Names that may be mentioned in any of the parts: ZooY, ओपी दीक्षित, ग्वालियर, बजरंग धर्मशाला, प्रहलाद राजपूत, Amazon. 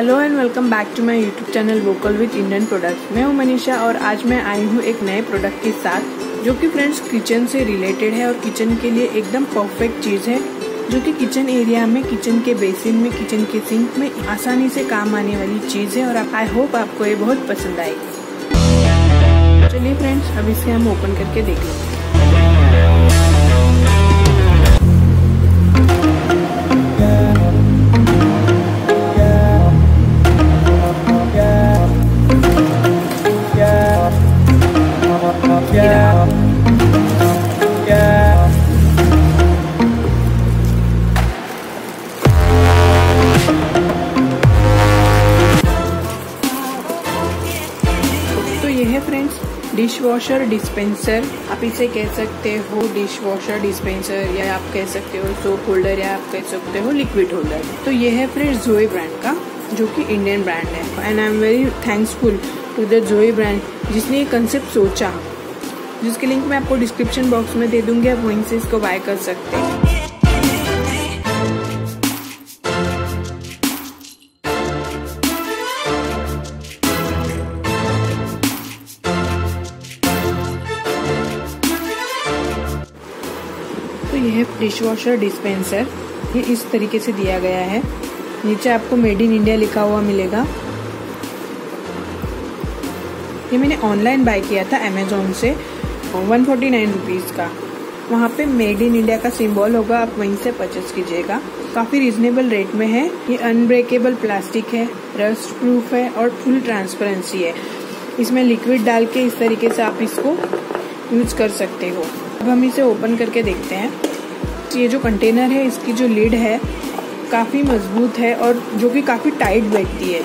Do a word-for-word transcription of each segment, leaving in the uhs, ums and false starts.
Hello and welcome back to my YouTube channel vocal with Indian products. मैं हूं मनीषा और आज मैं आई हूं एक नए प्रोडक्ट के साथ जो कि फ्रेंड्स किचन से रिलेटेड है और किचन के लिए एकदम परफेक्ट चीज़ है, जो कि किचन एरिया में, किचन के बेसिन में, किचन के सिंक में आसानी से काम आने वाली चीज़ है और आई होप आपको ये बहुत पसंद आएगी। चलिए फ्रेंड्स, अब इसे हम ओपन करके देख लेंगे। डिश वॉशर डिस्पेंसर, आप इसे कह सकते हो डिश वॉशर डिस्पेंसर या आप कह सकते हो सोप होल्डर या आप कह सकते हो लिक्विड होल्डर। तो ये है फ्रेंड्स जोय ब्रांड का, जो कि इंडियन ब्रांड है and I am very thanksful to the Joy brand जिसने ये कंसेप्ट सोचा, जिसकी लिंक मैं आपको डिस्क्रिप्शन बॉक्स में दे दूंगी, आप वहीं से इसको बाय कर सकते हैं। यह डिश वॉशर डिस्पेंसर ये इस तरीके से दिया गया है, नीचे आपको मेड इन इंडिया लिखा हुआ मिलेगा। ये मैंने ऑनलाइन बाय किया था अमेजोन से वन फोर्टी नाइन रुपीज़ का, वहाँ पे मेड इन इंडिया का सिंबल होगा, आप वहीं से परचेस कीजिएगा। काफ़ी रिजनेबल रेट में है, ये अनब्रेकेबल प्लास्टिक है, रस्ट प्रूफ है और फुल ट्रांसपेरेंसी है। इसमें लिक्विड डाल के इस तरीके से आप इसको यूज कर सकते हो। अब हम इसे ओपन करके देखते हैं। ये जो कंटेनर है इसकी जो लिड है काफ़ी मजबूत है और जो कि काफ़ी टाइट बैठती है।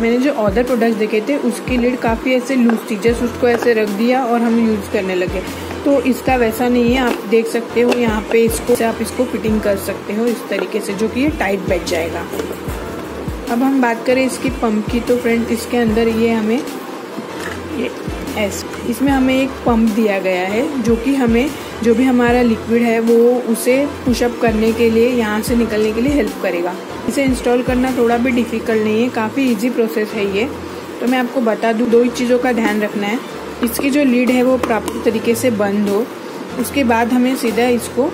मैंने जो अदर प्रोडक्ट्स देखे थे उसकी लिड काफ़ी ऐसे लूज थी, जस्ट उसको ऐसे रख दिया और हम यूज़ करने लगे, तो इसका वैसा नहीं है। आप देख सकते हो यहाँ पे इसको आप इसको फिटिंग कर सकते हो इस तरीके से, जो कि ये टाइट बैठ जाएगा। अब हम बात करें इसकी पम्प की, तो फ्रेंड इसके अंदर ये हमें ये एस इसमें हमें एक पंप दिया गया है, जो कि हमें जो भी हमारा लिक्विड है वो उसे पुशअप करने के लिए, यहाँ से निकलने के लिए हेल्प करेगा। इसे इंस्टॉल करना थोड़ा भी डिफ़िकल्ट नहीं है, काफ़ी इजी प्रोसेस है ये। तो मैं आपको बता दूँ, दो ही चीज़ों का ध्यान रखना है, इसकी जो लीड है वो प्रॉपर तरीके से बंद हो, उसके बाद हमें सीधा इसको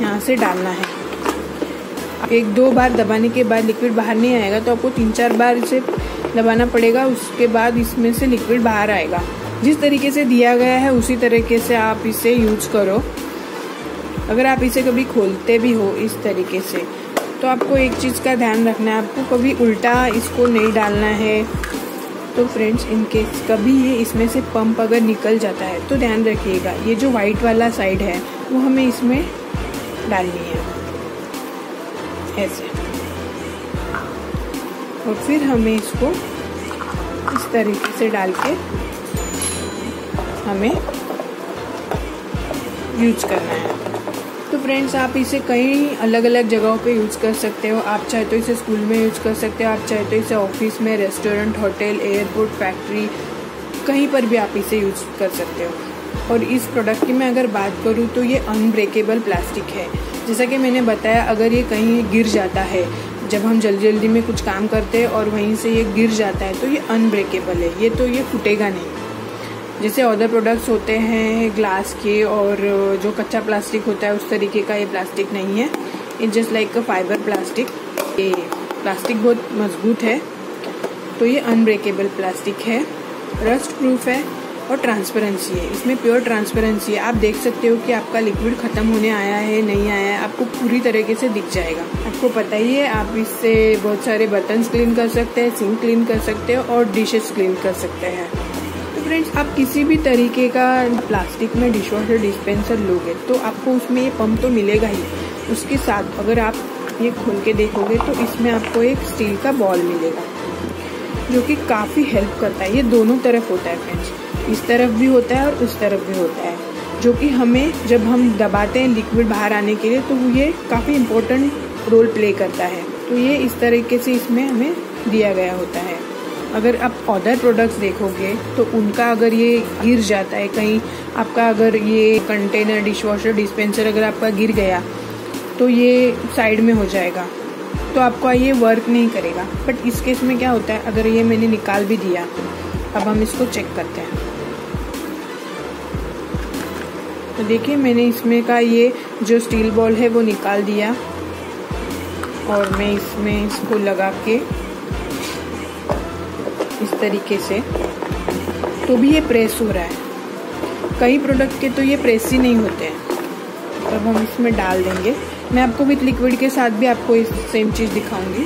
यहाँ से डालना है। एक दो बार दबाने के बाद लिक्विड बाहर नहीं आएगा, तो आपको तीन चार बार इसे दबाना पड़ेगा, उसके बाद इसमें से लिक्विड बाहर आएगा। जिस तरीके से दिया गया है उसी तरीके से आप इसे यूज करो। अगर आप इसे कभी खोलते भी हो इस तरीके से, तो आपको एक चीज़ का ध्यान रखना है, आपको कभी उल्टा इसको नहीं डालना है। तो फ्रेंड्स इनकेस कभी ये इसमें से पंप अगर निकल जाता है तो ध्यान रखिएगा, ये जो वाइट वाला साइड है वो हमें इसमें डालनी है ऐसे, और फिर हमें इसको इस तरीके से डाल के हमें यूज करना है। तो फ्रेंड्स आप इसे कई अलग अलग जगहों पे यूज़ कर सकते हो, आप चाहे तो इसे स्कूल में यूज़ कर सकते हो, आप चाहे तो इसे ऑफिस में, रेस्टोरेंट, होटल, एयरपोर्ट, फैक्ट्री, कहीं पर भी आप इसे यूज कर सकते हो। और इस प्रोडक्ट की मैं अगर बात करूँ तो ये अनब्रेकेबल प्लास्टिक है, जैसा कि मैंने बताया, अगर ये कहीं गिर जाता है, जब हम जल्दी जल्दी में कुछ काम करते हैं और वहीं से ये गिर जाता है, तो ये अनब्रेकेबल है, ये तो ये फूटेगा नहीं। जैसे अदर प्रोडक्ट्स होते हैं ग्लास के और जो कच्चा प्लास्टिक होता है उस तरीके का ये प्लास्टिक नहीं है, it just like a fibre plastic. ये प्लास्टिक बहुत मजबूत है, तो ये अनब्रेकेबल प्लास्टिक है, रस्ट प्रूफ है और ट्रांसपेरेंसी है, इसमें प्योर ट्रांसपेरेंसी है। आप देख सकते हो कि आपका लिक्विड ख़त्म होने आया है नहीं आया है, आपको पूरी तरीके से दिख जाएगा। आपको पता ही है, आप इससे बहुत सारे बर्तन क्लीन कर सकते हैं, सिंक क्लीन कर सकते हो और डिशेस क्लीन कर सकते हैं। फ्रेंड्स आप किसी भी तरीके का प्लास्टिक में डिश वॉशर डिस्पेंसर लोगे तो आपको उसमें ये पंप तो मिलेगा ही, उसके साथ अगर आप ये खोल के देखोगे तो इसमें आपको एक स्टील का बॉल मिलेगा, जो कि काफ़ी हेल्प करता है। ये दोनों तरफ होता है फ्रेंड्स, इस तरफ भी होता है और उस तरफ भी होता है, जो कि हमें जब हम दबाते हैं लिक्विड बाहर आने के लिए तो ये काफ़ी इम्पोर्टेंट रोल प्ले करता है। तो ये इस तरीके से इसमें हमें दिया गया होता है। अगर आप अदर प्रोडक्ट्स देखोगे तो उनका अगर ये गिर जाता है कहीं, आपका अगर ये कंटेनर डिश वॉशर डिस्पेंसर अगर आपका गिर गया तो ये साइड में हो जाएगा, तो आपका ये वर्क नहीं करेगा। बट इस केस में क्या होता है, अगर ये मैंने निकाल भी दिया, अब हम इसको चेक करते हैं। तो देखिए मैंने इसमें का ये जो स्टील बॉल है वो निकाल दिया और मैं इसमें इसको लगा के इस तरीके से, तो भी ये प्रेस हो रहा है। कई प्रोडक्ट के तो ये प्रेस ही नहीं होते हैं। तब हम इसमें डाल देंगे। मैं आपको विद लिक्विड के साथ भी आपको इस सेम चीज़ दिखाऊंगी।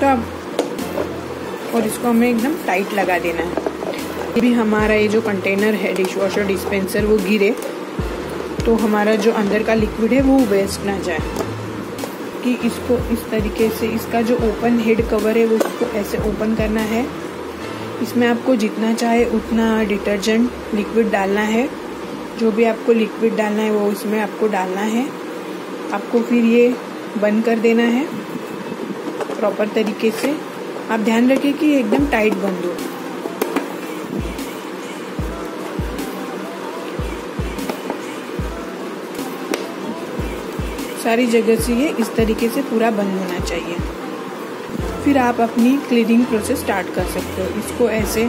तो अब और इसको हमें एकदम टाइट लगा देना है। ये भी हमारा ये जो कंटेनर है डिश वॉशर डिस्पेंसर वो गिरे तो हमारा जो अंदर का लिक्विड है वो वेस्ट ना जाए, कि इसको इस तरीके से इसका जो ओपन हेड कवर है वो इसको ऐसे ओपन करना है। इसमें आपको जितना चाहे उतना डिटर्जेंट लिक्विड डालना है, जो भी आपको लिक्विड डालना है वो इसमें आपको डालना है। आपको फिर ये बंद कर देना है प्रॉपर तरीके से। आप ध्यान रखें कि एकदम टाइट बंद हो। सारी जगह से ये इस तरीके से पूरा बंद होना चाहिए। फिर आप अपनी क्लीनिंग प्रोसेस स्टार्ट कर सकते हो। इसको ऐसे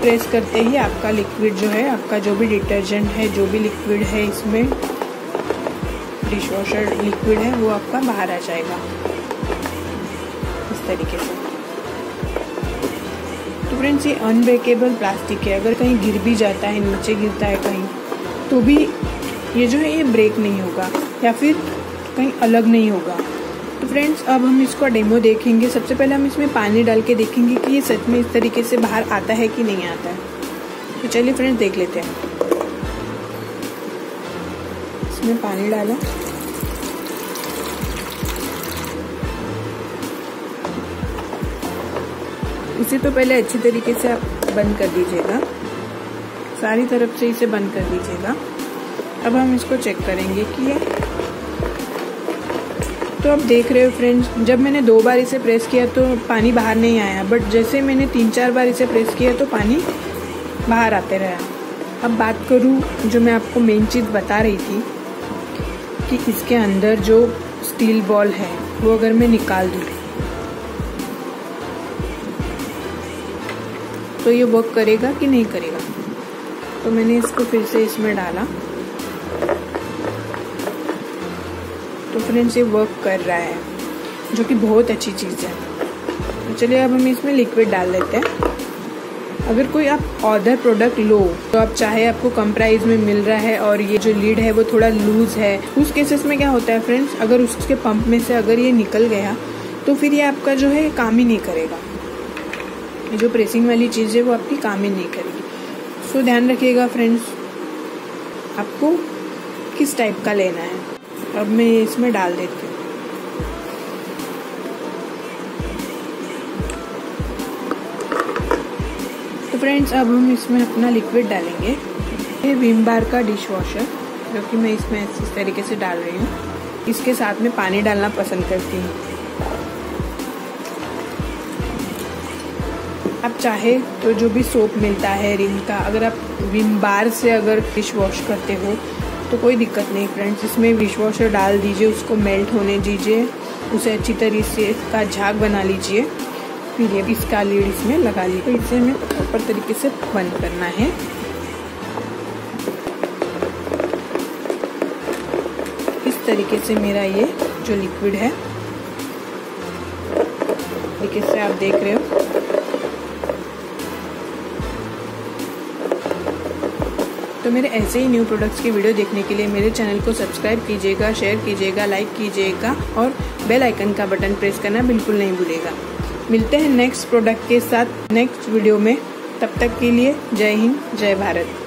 प्रेस करते ही आपका लिक्विड जो है, आपका जो भी डिटर्जेंट है, जो भी लिक्विड है इसमें डिश वॉशर लिक्विड है वो आपका बाहर आ जाएगा इस तरीके से। तो फ्रेंड्स ये अनब्रेकेबल प्लास्टिक है, अगर कहीं गिर भी जाता है, नीचे गिरता है कहीं, तो भी ये जो है ये ब्रेक नहीं होगा या फिर कहीं अलग नहीं होगा। तो फ्रेंड्स अब हम इसका डेमो देखेंगे। सबसे पहले हम इसमें पानी डाल के देखेंगे कि ये सच में इस तरीके से बाहर आता है कि नहीं आता है। तो चलिए फ्रेंड्स देख लेते हैं। इसमें पानी डाला, इसे तो पहले अच्छी तरीके से आप बंद कर दीजिएगा, सारी तरफ से इसे बंद कर दीजिएगा। अब हम इसको चेक करेंगे कि ये, तो आप देख रहे हो फ्रेंड्स, जब मैंने दो बार इसे प्रेस किया तो पानी बाहर नहीं आया, बट जैसे मैंने तीन चार बार इसे प्रेस किया तो पानी बाहर आते रहा। अब बात करूँ जो मैं आपको मेन चीज़ बता रही थी कि इसके अंदर जो स्टील बॉल है वो अगर मैं निकाल दूँ तो ये वर्क करेगा कि नहीं करेगा। तो मैंने इसको फिर से इसमें डाला तो फ्रेंड्स ये वर्क कर रहा है, जो कि बहुत अच्छी चीज़ है। तो चलिए अब हम इसमें लिक्विड डाल देते हैं। अगर कोई आप ऑर्डर प्रोडक्ट लो तो आप चाहे आपको कम प्राइस में मिल रहा है और ये जो लीड है वो थोड़ा लूज है, उस केसेस में क्या होता है फ्रेंड्स, अगर उसके पंप में से अगर ये निकल गया तो फिर ये आपका जो है काम ही नहीं करेगा। ये जो प्रेसिंग वाली चीज़ है वो आपकी काम ही नहीं करेगी। सो ध्यान रखिएगा फ्रेंड्स आपको किस टाइप का लेना है। अब मैं इसमें डाल देती हूँ। तो फ्रेंड्स अब हम इसमें अपना लिक्विड डालेंगे। ये विम बार का डिश वॉशर जो कि मैं इसमें इस तरीके से डाल रही हूँ। इसके साथ में पानी डालना पसंद करती हूँ। आप चाहे तो जो भी सोप मिलता है रिम का, अगर आप विम बार से अगर डिश वॉश करते हो तो कोई दिक्कत नहीं फ्रेंड्स। इसमें डिश वॉशर डाल दीजिए, उसको मेल्ट होने दीजिए, उसे अच्छी तरीके से इसका झाग बना लीजिए, फिर ये इसका लीड इसमें लगा लीजिए। तो इसे हमें प्रॉपर तरीके से बंद करना है। इस तरीके से मेरा ये जो लिक्विड है तरीके से आप देख रहे हो। तो मेरे ऐसे ही न्यू प्रोडक्ट्स की वीडियो देखने के लिए मेरे चैनल को सब्सक्राइब कीजिएगा, शेयर कीजिएगा, लाइक कीजिएगा और बेल आइकन का बटन प्रेस करना बिल्कुल नहीं भूलिएगा। मिलते हैं नेक्स्ट प्रोडक्ट के साथ नेक्स्ट वीडियो में। तब तक के लिए जय हिंद, जय भारत।